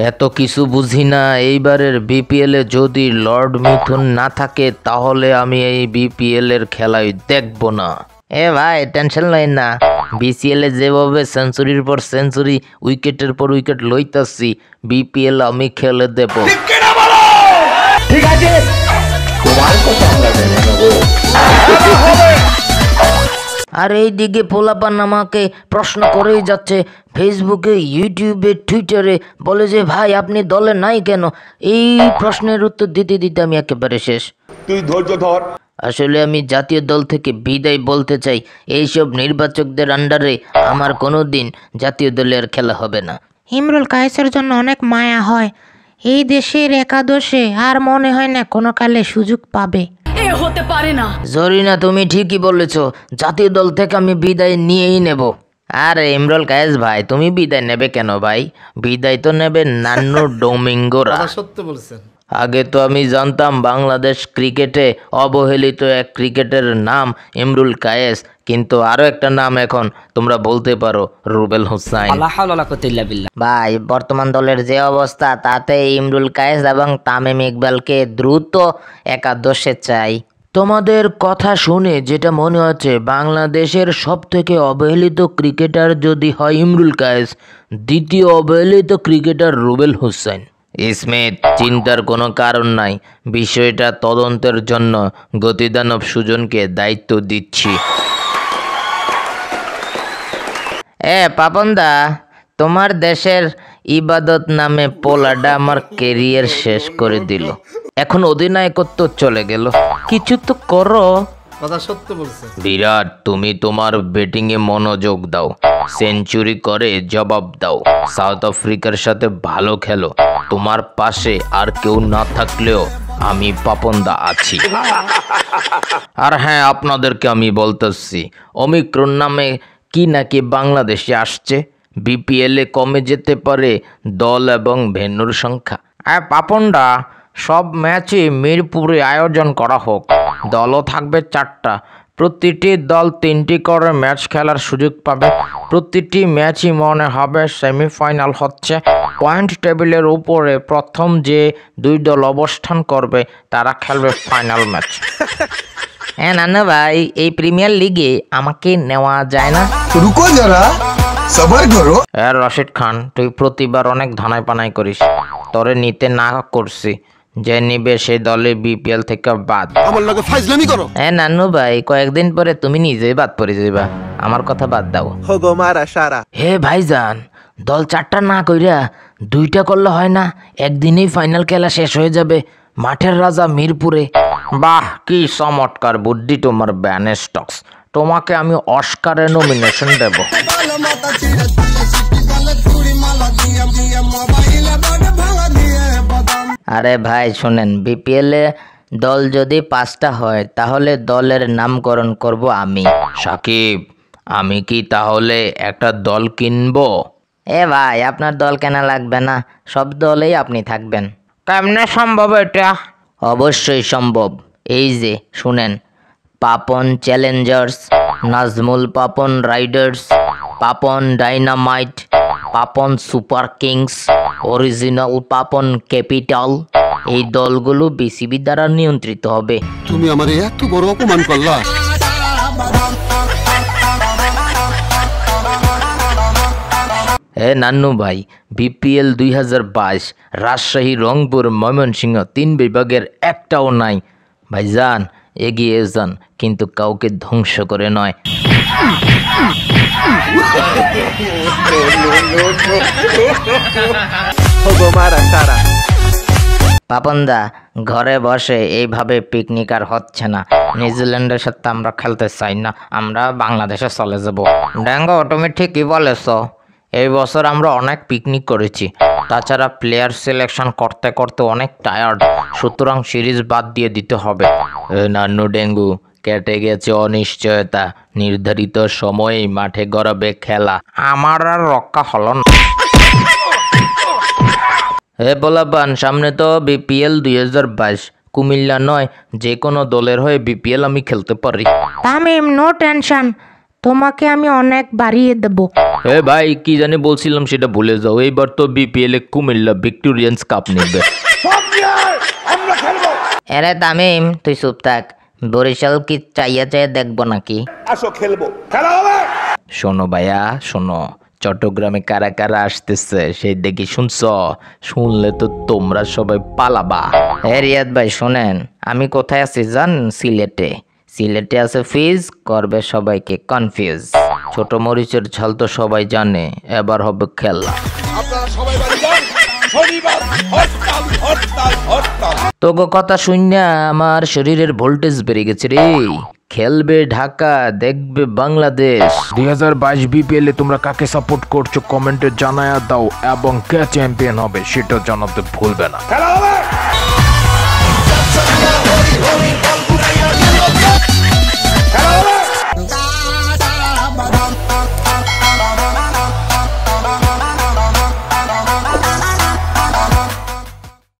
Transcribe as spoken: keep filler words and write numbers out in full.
एतो किछु बुझी ना एइबारेर बीपीएल ए जोदि लर्ड मिथुन ना थाके ताहोले आमी एइ बीपीएल एर खेलाई देखबो ना। ए भाई टेंशन लय ना, बीसीएल ए जेभाबे सेंचुरिर पर सेंचुरि उइकेटेर पर उइकेट लइताछि बीपीएल आमी खेले देबो। ठीक ना बोलो? ठीक आछे, तुम्हारे कथा हमरा देने नबो। और यदि पोलापान आमाके प्रश्न करे जाच्छे फेसबुके यूट्यूबे टुइटारे बोले जे भाई आपनी दले नाई केन, एई प्रश्नेर उत्तर दिते दिते आमी एकेबारे शेष। तुई धैर्य धर। आसले आमी जातीय दल थेके बिदाय बोलते चाई, एई सब निर्वाचकदेर अंडारे आमार कोनोदिन जातीय दलेर खेला होबे ना। इमरुल कायेसेर जन्य अनेक माया हय एई देशेर एकादशे, आर मने हय ना कोनो काले सुयोग पाबे। जरिना तुम ठीक जातीय दल थे विदाय नहीं नेब। अरे इमरुल कायेस भाई तुम विदाय नेबे केन भाई, विदाय तो नेबे नान्नू डोमिंगोरा। सत्य बोलছেন। आगे तो आमी जानताम बांग्लादेश क्रिकेटे अवहेलित तो एक क्रिकेटर नाम इमरुल कायेस, किन्तु आरो एक नाम एखन तुमरा बोलते पारो रुबेल हुसैन। भाई बर्तमान दलेर जे अवस्था ताते इमरुल कायेस एबं तामिम इकबाल के द्रुत एकादशे चाई। তোমাদের কথা শুনে যেটা মনে হচ্ছে বাংলাদেশের সবথেকে অবহেলিত ক্রিকেটার যদি হয় ইমরুল কায়েস, দ্বিতীয় অবহেলিত ক্রিকেটার রুবেল হোসেন। इसमें চিন্তার কোনো কারণ নাই, বিষয়টা তদন্তের জন্য গতিদানব সুজনকে দায়িত্ব দিচ্ছি। এ পাপনদা, তোমার দেশের ইবাদত নামে পোলাডা আমার ক্যারিয়ার শেষ করে দিল, এখন অধিনায়কত্ব চলে গেল, কিছু তো করো। কথা সত্য বলছে। বিরাট তুমি তোমার ব্যাটিং এ মনোযোগ দাও, সেঞ্চুরি করে জবাব দাও, সাউথ আফ্রিকার সাথে ভালো খেলো, তোমার পাশে আর কেউ না থাকলেও আমি পাপনদা আছি। আর হ্যাঁ আপনাদেরকে আমি বলতেছি ওমিক্রন নামে কি নাকি বাংলাদেশে আসছে, বিপিএল এ কমে যেতে পারে দল এবং ভেন্যুর সংখ্যা। আর পাপনদা সব ম্যাচে মিরপুরে আয়োজন করা হোক, দলও থাকবে চারটা, প্রতিটি দল তিনটি করে ম্যাচ খেলার সুযোগ পাবে, প্রতিটি ম্যাচই মনে হবে সেমিফাইনাল হচ্ছে। পয়েন্ট টেবিলের উপরে প্রথম যে দুই দল অবস্থান করবে তারা খেলবে ফাইনাল ম্যাচ। হ্যাঁ নানা ভাই, এই প্রিমিয়ার লিগে আমাকে নেওয়া যায় না? রুকো যারা সবার করো। আর রশিদ খান তুই প্রতিবার অনেক ধানাই পানাই করিস, তোরে নিতে না করছি, যে নিবে সেই দলে বিপিএল থেকে বাদ। আমার লগে ফাজলামি করো। হ্যাঁ নানু ভাই, কয়েকদিন পরে তুমি নিজেই বাদ পড়ে যাইবা, আমার কথা বাদ দাও। হগো মারা সারা। হে ভাইজান, দল চারটা না কইরা দুইটা করলে হয় না? একদিনেই ফাইনাল খেলা শেষ হয়ে যাবে মাঠের রাজা মিরপুরে। বাহ কি চমৎকার বুদ্ধি তোমার ব্যানে স্টকস, তোমাকে আমি অস্কারে নমিনেশন দেব। আরে ভাই শুনেন, বিপিএল এ দল যদি পাঁচটা হয় তাহলে দলের নামকরণ করব আমি। সাকিব, আমি কি তাহলে একটা দল কিনবো? এ ভাই আপনার দল কেনা লাগবে না, সব দলেই আপনি থাকবেন। কেমনে সম্ভব এটা? অবশ্যই সম্ভব। এই যে শুনেন, Papon Challengers, Nazmul Papon Riders, Papon dynamite, Papon super Kings, original Papon capital, এই দলগুলো বিসিবি দ্বারা নিয়ন্ত্রিত হবে। তুমি আমারে এত বড় অপমান করলা। এ নান্নু ভাই, বিপিএল দুই হাজার বাইশ রাজশাহী, রংপুর, ময়মনসিংহ তিন বিভাগের একটাও নাই। ভাই যান এগিয়ে যান, কিন্তু কাউকে ধ্বংস করে নয়। পাপনদা, ঘরে বসে এইভাবে পিকনিক আর হচ্ছে না, নিউজিল্যান্ডের সাথে আমরা খেলতে চাই না, আমরা বাংলাদেশে চলে যাব। ড্যাঙ্গো তুমি ঠিকই বলেছ, এই বছর আমরা অনেক পিকনিক করেছি, তাছাড়া প্লেয়ার সিলেকশন করতে করতে অনেক টায়ার্ড, সুতরাং সিরিজ বাদ দিয়ে দিতে হবে। নান্নু ডেঙ্গু, কেটে গেছে অনিশ্চয়তা, নির্ধারিত সময়ে মাঠে গড়াবে খেলা, আমার আর রক্ষা হলো না। হে বলাবান, সামনে তো বিপিএল দুই হাজার বাইশ, কুমিল্লা নয় যে কোনো দলের হয়ে বিপিএল আমি খেলতে পারি। তামিম নো টেনশন, তোমাকে আমি অনেক বাড়িয়ে দেব। এ ভাই কি জানি বলছিলাম সেটা ভুলে যাও। এইবার তো বিপিএল এ কুমিল্লা ভিক্টোরিয়ান্স কাপ নেবে। আমরা খেলবো। আরে তামিম তুই চুপ থাক, বরিশাল কি চাইয়া চাইয়া দেখবো নাকি? আসো খেলবো, খেলা হবে। শোনো ভাইয়া শোনো, চট্টগ্রামে কারা কারা আসতেছে সেই দেখি শুনছ? শুনলে তো তোমরা সবাই পালাবা। হ্যাঁ রিয়াদ ভাই শোনেন, আমি কোথায় আছি জান? সিলেটে। সিলেটে আছে ফিজ, করবে সবাইকে কনফিউজ। ছোট মরিচের ঝাল তো সবাই জানে, এবার হবে খেলা। তোগো কথা শুনিয়া আমার শরীরের ভোল্টেজ বেড়ে গেছে রে। খেলবে ঢাকা, দেখবে বাংলাদেশ। দুই হাজার বাইশ বিপিএল এ তোমরা কাকে সাপোর্ট করছো কমেন্টে জানায়া দাও, এবং কে চ্যাম্পিয়ন হবে সেটা জানাতে ভুলবে না।